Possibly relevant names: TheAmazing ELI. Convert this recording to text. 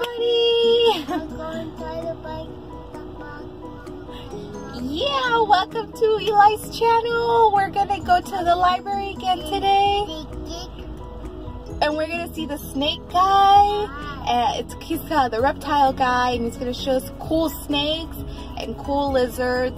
Morning. I'm going to bike. Yeah, welcome to Eli's channel. We're gonna go to the library again today, and we're gonna see the snake guy. He's the reptile guy, and he's gonna show us cool snakes and cool lizards.